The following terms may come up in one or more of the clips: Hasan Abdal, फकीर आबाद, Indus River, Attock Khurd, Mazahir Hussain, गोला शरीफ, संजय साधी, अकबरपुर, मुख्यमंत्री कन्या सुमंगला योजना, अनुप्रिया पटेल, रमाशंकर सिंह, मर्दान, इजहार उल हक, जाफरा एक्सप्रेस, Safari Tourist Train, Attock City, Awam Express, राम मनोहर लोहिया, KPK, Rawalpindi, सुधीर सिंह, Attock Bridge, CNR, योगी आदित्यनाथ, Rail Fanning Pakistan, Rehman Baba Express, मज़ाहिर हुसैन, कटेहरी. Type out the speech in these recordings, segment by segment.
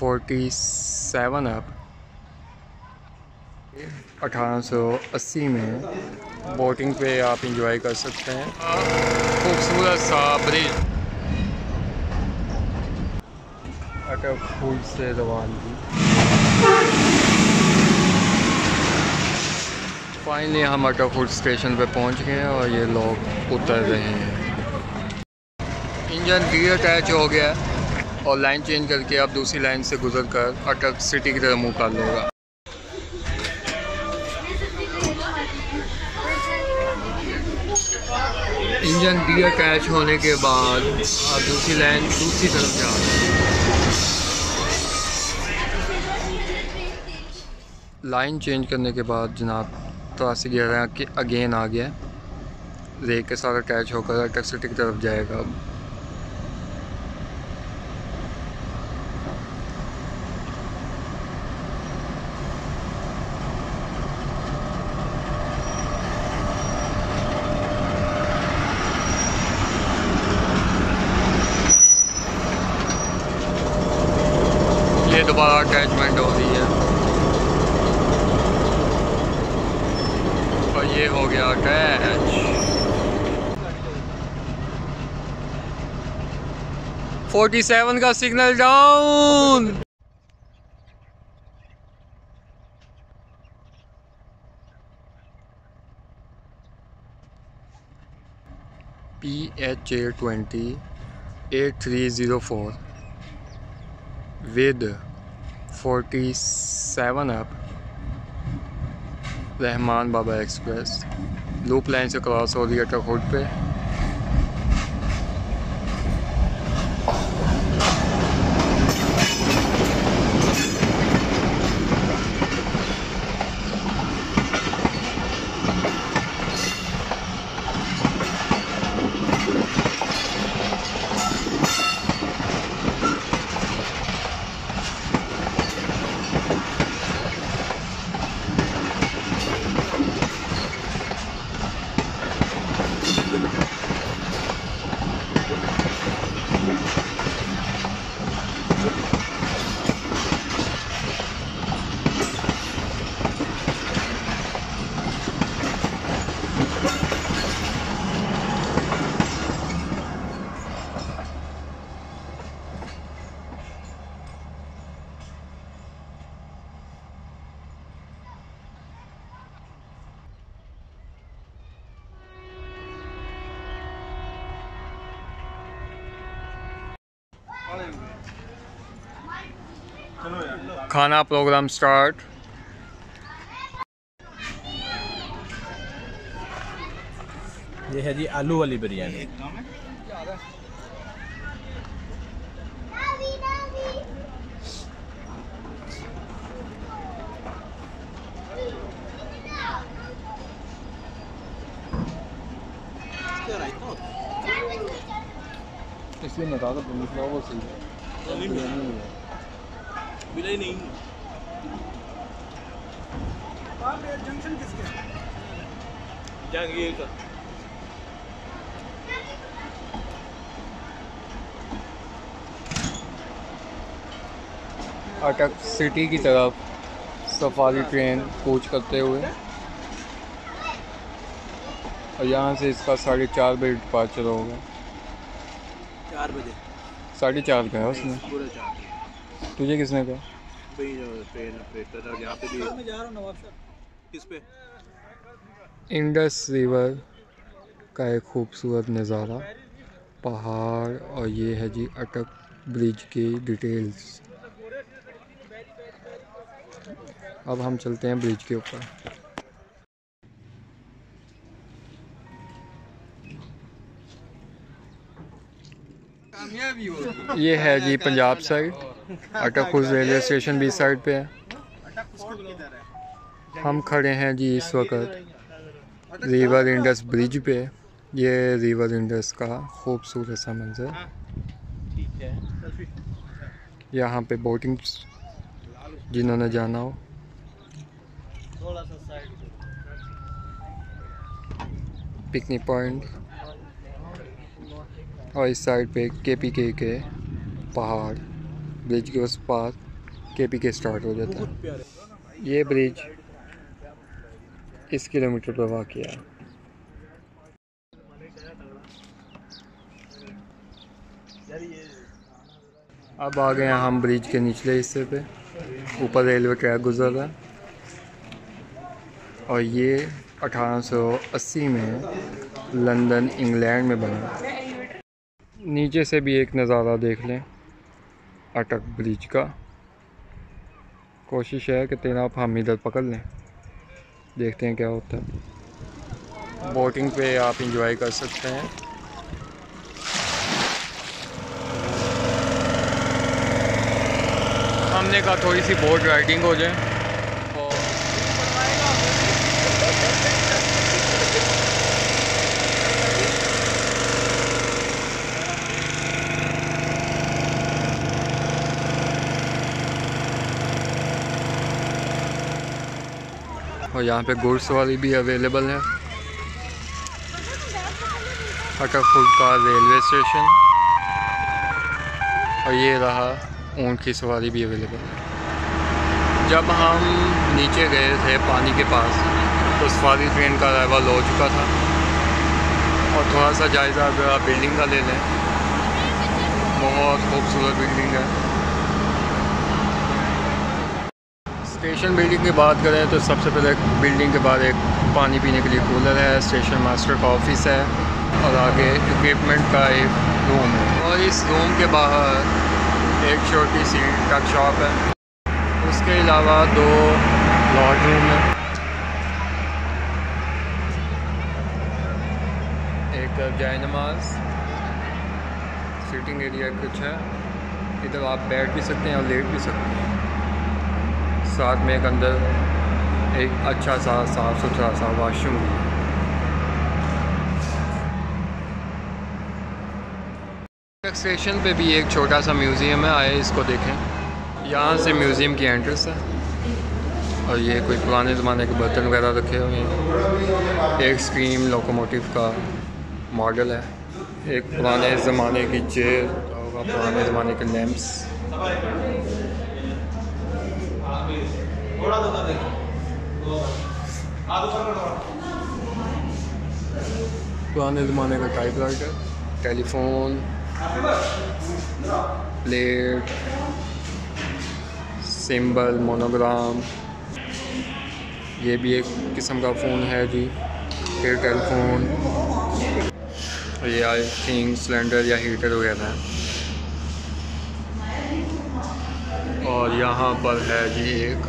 47 अब 1880 में बोटिंग पे आप इंजॉय कर सकते हैं। खूबसूरत सा ब्रिज। अटक खुर्द से रवानगी। फाइनली हम अटक खुर्द स्टेशन पे पहुंच गए और ये लोग उतर रहे हैं। इंजन डीअटैच हो गया और लाइन चेंज करके आप दूसरी लाइन से गुजर कर अटक सिटी की तरफ मुँह कर लेगा। इंजन डीअटैच होने के बाद आप दूसरी लाइन दूसरी तरफ जा रहे हैं। लाइन चेंज करने के बाद जनाब तरासी ग्यारह के अगेन आ गया, रेक के साथ अटैच होकर अटक सिटी की तरफ जाएगा। अब दोबारा अटैचमेंट हो रही है और ये हो गया अटैच। 47 का signal down. PHA 20 8304 with 47 up Rehman Baba express loop line से क्रॉस हो रही है अटक खुर्द पे। खाना प्रोग्राम स्टार्ट। ये है जी आलू वाली बिरयानी। इसलिए मैं दादा वो सही है मिले नहीं। जंक्शन किसके? जहांगीर का। अटक सिटी की तरफ सफारी ट्रेन कूच करते हुए और यहाँ से इसका 4:30 बजे डिपार्चर होगा। 4 बजे 4:30 का है उसने। तुझे किसने कहा? इंडस रिवर का एक खूबसूरत नज़ारा, पहाड़ और ये है जी अटक ब्रिज की डिटेल्स। अब हम चलते हैं ब्रिज के ऊपर। ये है जी Punjab side, Attock Khurd railway station भी साइड पे है। हम खड़े हैं जी इस वक्त रिवर इंडस ब्रिज पे। ये रिवर इंडस का खूबसूरत सा मंजर। यहाँ पे बोटिंग जिन्होंने जाना हो। पिकनिक पॉइंट और इस साइड पे KPK के पहाड़, ब्रिज के उस पार केपीके स्टार्ट हो जाता है। ये ब्रिज इस किलोमीटर पर वाक़िया है। अब आ गए हैं हम ब्रिज के निचले हिस्से पे। ऊपर रेलवे ट्रैक गुजर रहा है और ये 1880 में लंदन इंग्लैंड में बना। नीचे से भी एक नज़ारा देख लें अटक ब्रिज का। कोशिश है कि तेनाब हम इधर पकड़ लें, देखते हैं क्या होता है। बोटिंग पे आप इंजॉय कर सकते हैं। हमने कहा थोड़ी सी बोट राइडिंग हो जाए। और यहाँ पे घुड़सवारी भी अवेलेबल है। अटक खुर्द का रेलवे स्टेशन, और ये रहा ऊँट की सवारी भी अवेलेबल है। जब हम नीचे गए थे पानी के पास तो सवारी ट्रेन का अराइवल हो चुका था। और थोड़ा सा जायज़ा अगर आप बिल्डिंग का ले लें, बहुत खूबसूरत बिल्डिंग है। स्टेशन बिल्डिंग की बात करें तो सबसे पहले बिल्डिंग के बाद एक पानी पीने के लिए कूलर है, स्टेशन मास्टर का ऑफिस है और आगे इक्विपमेंट का एक रूम है। और इस रूम के बाहर एक छोटी सी टक शॉप है। उसके अलावा 2 लॉज रूम है, एक जाय नमाज सीटिंग एरिया कुछ है। इधर आप बैठ भी सकते हैं और लेट भी सकते हैं। साथ में एक अंदर एक अच्छा सा साफ सुथरा सा वाशरूम भी है। स्टेशन पे भी एक छोटा सा म्यूज़ियम है, आए इसको देखें। यहाँ से म्यूज़ियम की एंट्रेंस है। और ये कोई पुराने ज़माने के बर्तन वगैरह रखे हुए हैं। एक स्टीम लोकोमोटिव का मॉडल है, एक पुराने ज़माने की चेयर होगा, पुराने ज़माने के लैंप्स। पुराने ज़माने का typewriter, telephone, plate, symbol, monogram. ये भी एक किस्म का फ़ोन है जी, फिर टेलीफोन। ये आई थिंक सिलेंडर या हीटर वगैरह है। और यहाँ पर है जी एक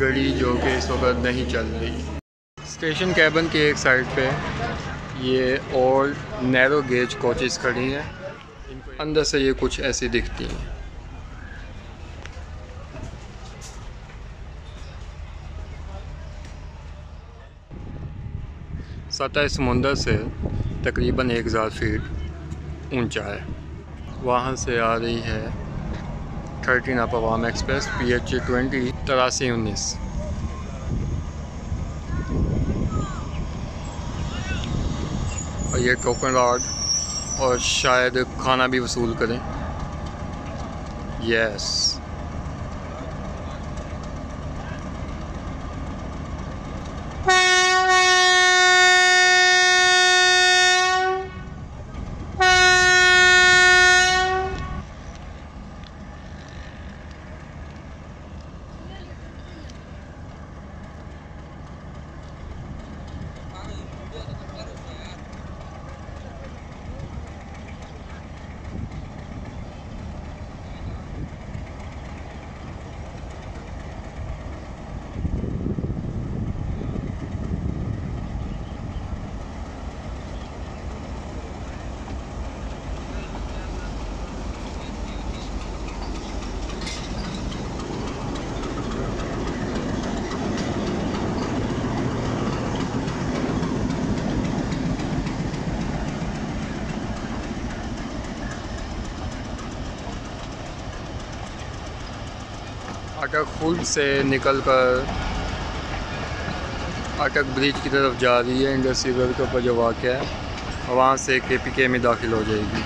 गड़ी जो कि इस वक्त नहीं चल रही। स्टेशन कैबिन के एक साइड पे ये ओल्ड नैरो गेज कोचेस खड़ी हैं। अंदर से ये कुछ ऐसी दिखती हैं। सतह समुंदर से तकरीबन 1000 फीट ऊंचा है। वहाँ से आ रही है 13 अवाम एक्सप्रेस PH 20 8319। और ये टोकन रॉड, और शायद खाना भी वसूल करें। यस, अटक खुर्द से निकलकर अटक ब्रिज की तरफ जा रही है। इंडस रिवर के ऊपर जो वाक़या है, वहाँ से KPK में दाखिल हो जाएगी।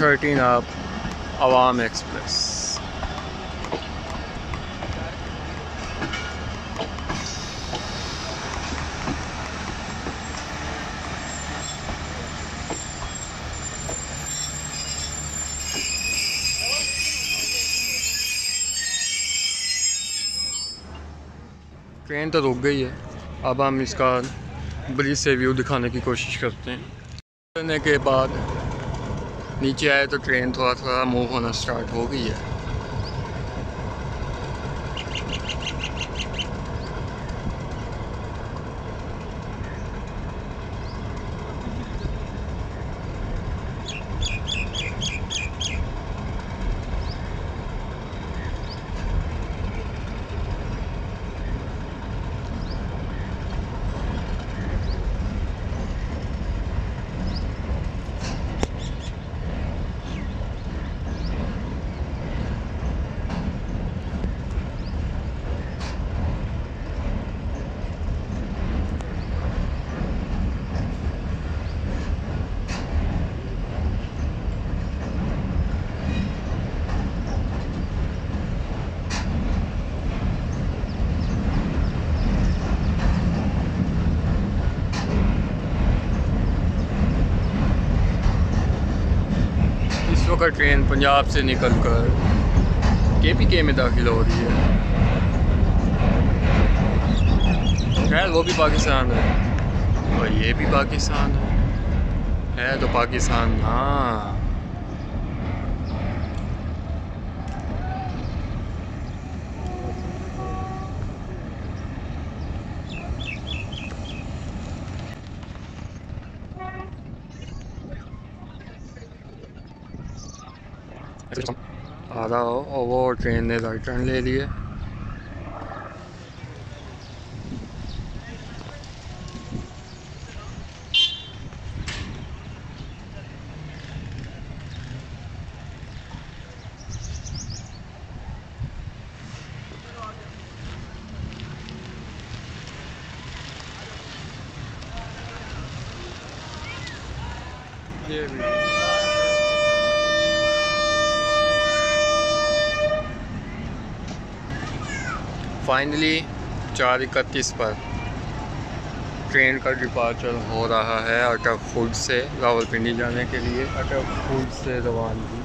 13 आप आवाम एक्सप्रेस। ट्रेन तो रुक गई है, अब हम इसका ब्रिज से व्यू दिखाने की कोशिश करते हैं। उतरने के बाद नीचे आए तो ट्रेन थोड़ा थोड़ा मूव होना स्टार्ट हो गई है। ट्रेन पंजाब से निकलकर केपीके में दाखिल हो रही है। खैर वो भी पाकिस्तान है और ये भी पाकिस्तान है तो पाकिस्तान। हाँ आ रहा हो और वो ट्रेन ने राइट टर्न ले लिए। ये फाइनली 4:31 पर ट्रेन का डिपार्चर हो रहा है अटक खुर्द से रावलपिंडी जाने के लिए। अटक खुर्द से रवानगी।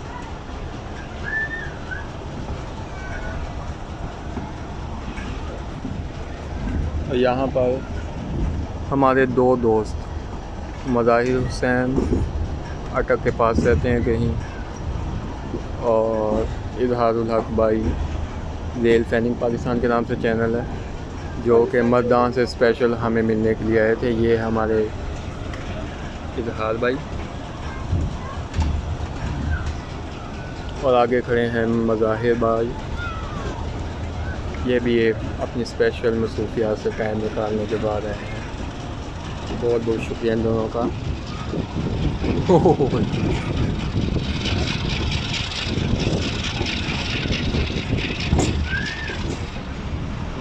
और यहाँ पर हमारे दो दोस्त मज़ाहिर हुसैन अटक के पास रहते हैं कहीं, और इजहार उल हक भाई, रेल फैनिंग पाकिस्तान के नाम से चैनल है, जो कि मर्दान से स्पेशल हमें मिलने के लिए आए थे। ये हमारे इजहार भाई और आगे खड़े हैं मज़ाहिर भाई। ये भी अपनी स्पेशल मसरूफियात से टाइम निकालने के बाद आए हैं। बहुत बहुत शुक्रिया इन दोनों का।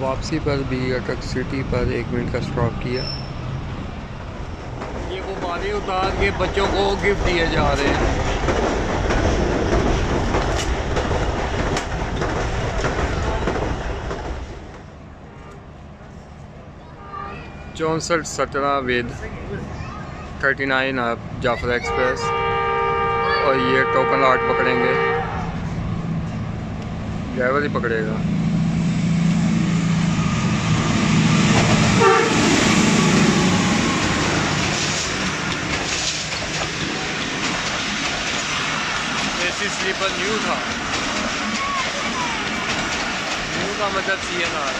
वापसी पर भी अटक सिटी पर 1 मिनट का स्टॉप किया। ये वो बाले उतार के बच्चों को गिफ्ट दिए जा रहे हैं। 6417 विद 39 आप जाफरा एक्सप्रेस और ये टोकन आर्ट पकड़ेंगे, ड्राइवर ही पकड़ेगा। स्लीपर न्यू का मतलब CNR।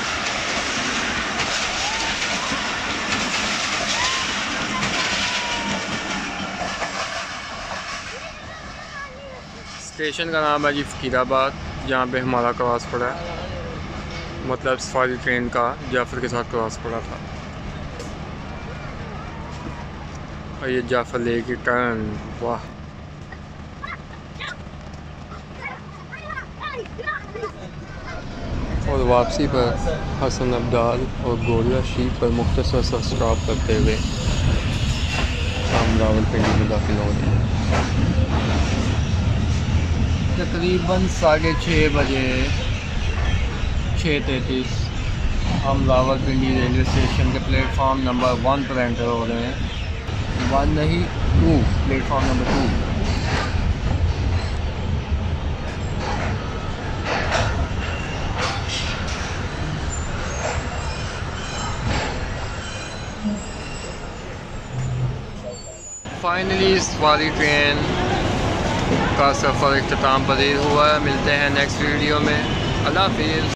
स्टेशन का नाम है जी फकीर आबाद, जहाँ पे हमारा क्रॉस पड़ा है, मतलब सफारी ट्रेन का जाफर के साथ क्रॉस पड़ा था। और ये जाफर लेक टर्न। वाह और वापसी पर हसन अब्दाल और गोला शरीफ पर मुख्तसर सा स्टॉप करते हुए हम रावलपिंडी में दाखिल हो रहे हैं। तकरीबन 6:30 बजे 6:33 हम रावलपिंडी रेलवे स्टेशन के प्लेटफॉर्म नंबर 1 पर एंटर हो रहे हैं। 1 नहीं 2, प्लेटफॉर्म नंबर 2। फाइनली इस वाली ट्रेन का सफ़र इख्तिताम पज़ीर हुआ है। मिलते हैं नेक्स्ट वीडियो में। अल्लाह हाफ़िज़।